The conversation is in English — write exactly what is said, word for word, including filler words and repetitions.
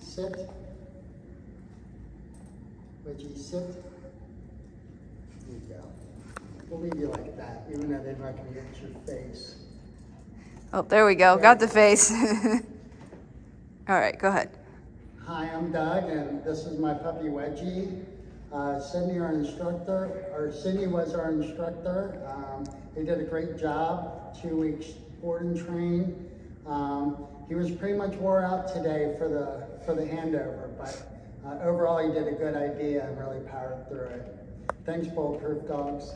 Sit. Wedgie, sit. There you go. We'll leave you like that, even though they're not going to get your face. Oh, there we go. There. Got the face. All right, go ahead. Hi, I'm Doug, and this is my puppy Wedgie. Uh, Sydney, our instructor, or Sydney was our instructor. Um, he did a great job, two weeks board and train. Um, he was pretty much wore out today for the for the handover, but uh, overall he did a good idea and really powered through it. Thanks, Bulletproof Dogs.